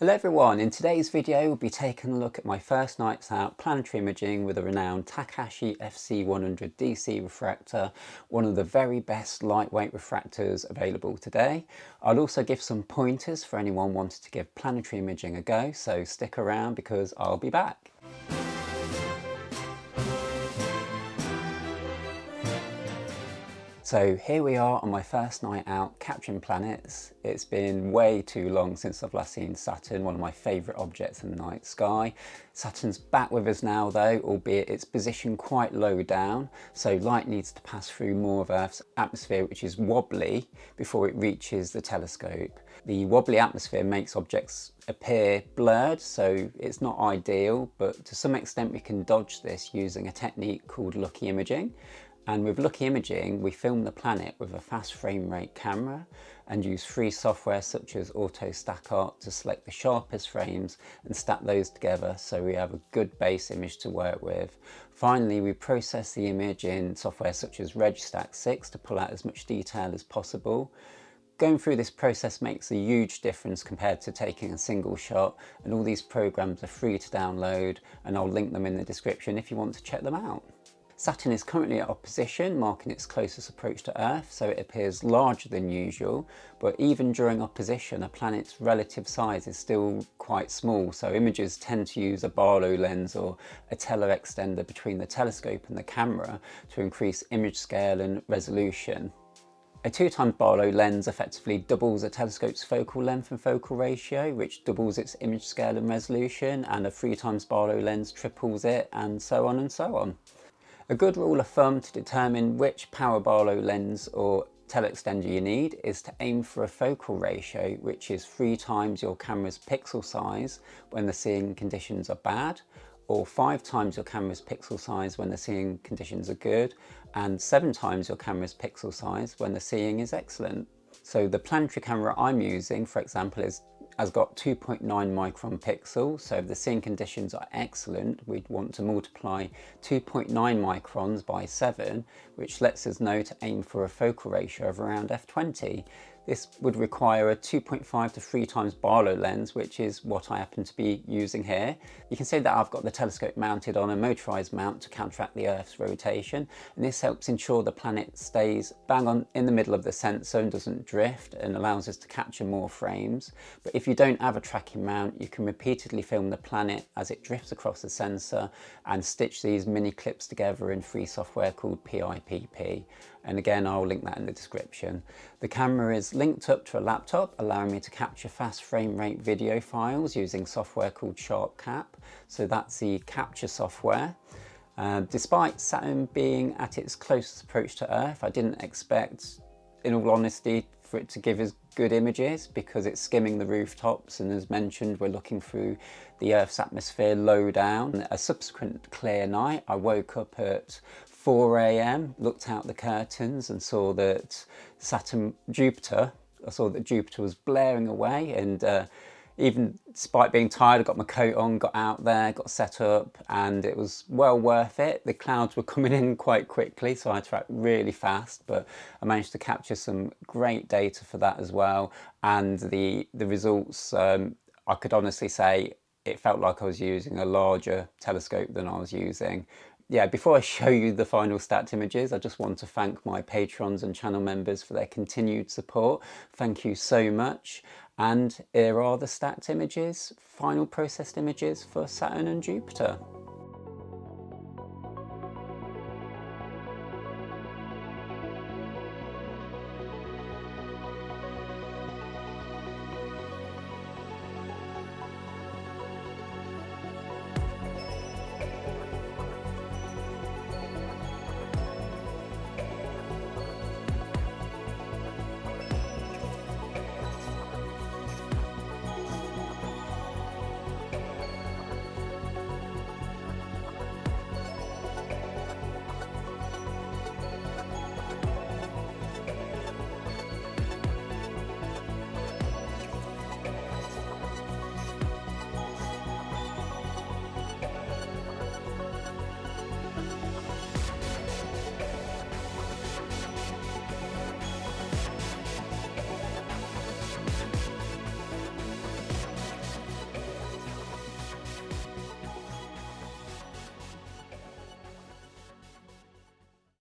Hello everyone, in today's video we'll be taking a look at my first night's out planetary imaging with a renowned Takahashi FC100DC refractor, one of the very best lightweight refractors available today. I'll also give some pointers for anyone wanting to give planetary imaging a go, so stick around because I'll be back. So here we are on my first night out capturing planets. It's been way too long since I've last seen Saturn, one of my favourite objects in the night sky. Saturn's back with us now though, albeit it's positioned quite low down, so light needs to pass through more of Earth's atmosphere, which is wobbly, before it reaches the telescope. The wobbly atmosphere makes objects appear blurred, so it's not ideal, but to some extent we can dodge this using a technique called lucky imaging. And with lucky imaging, we film the planet with a fast frame rate camera and use free software such as AutoStakkert to select the sharpest frames and stack those together so we have a good base image to work with. Finally, we process the image in software such as Registax6 to pull out as much detail as possible. Going through this process makes a huge difference compared to taking a single shot, and all these programs are free to download and I'll link them in the description if you want to check them out. Saturn is currently at opposition, marking its closest approach to Earth, so it appears larger than usual, but even during opposition, a planet's relative size is still quite small, so imagers tend to use a Barlow lens or a teleextender between the telescope and the camera to increase image scale and resolution. A 2x Barlow lens effectively doubles a telescope's focal length and focal ratio, which doubles its image scale and resolution, and a 3x Barlow lens triples it, and so on and so on. A good rule of thumb to determine which power Barlow lens or teleextender you need is to aim for a focal ratio which is 3 times your camera's pixel size when the seeing conditions are bad, or 5 times your camera's pixel size when the seeing conditions are good, and 7 times your camera's pixel size when the seeing is excellent. So the planetary camera I'm using, for example, has got 2.9 micron pixels, so if the seeing conditions are excellent, we'd want to multiply 2.9 microns by 7, which lets us know to aim for a focal ratio of around f/20. This wowould require a 2.5 to 3x Barlow lens, which is what I happen to be using here. You can see that I've got the telescope mounted on a motorised mount to counteract the Earth's rotation, and this helps ensure the planet stays bang on in the middle of the sensor and doesn't drift, and allows us to capture more frames. But if you don't have a tracking mount, you can repeatedly film the planet as it drifts across the sensor and stitch these mini clips together in free software called PIPP. And again, I'll link that in the description. The camera is linked up to a laptop, allowing me to capture fast frame rate video files using software called SharpCap. So that's the capture software. Despite Saturn being at its closest approach to Earth, I didn't expect, in all honesty, for it to give us good images, because it's skimming the rooftops, and as mentioned, we're looking through the Earth's atmosphere low down. A subsequent clear night, I woke up at 4 a.m, looked out the curtains and saw that Jupiter was blaring away, and even despite being tired, I got my coat on, got out there, got set up, and it was well worth it. The clouds were coming in quite quickly, so I had to act really fast, but I managed to capture some great data for that as well, and the results, I could honestly say it felt like I was using a larger telescope than I was using. Yeah, before I show you the final stacked images, I just want to thank my patrons and channel members for their continued support. Thank you so much. And here are the stacked images, final processed images for Saturn and Jupiter.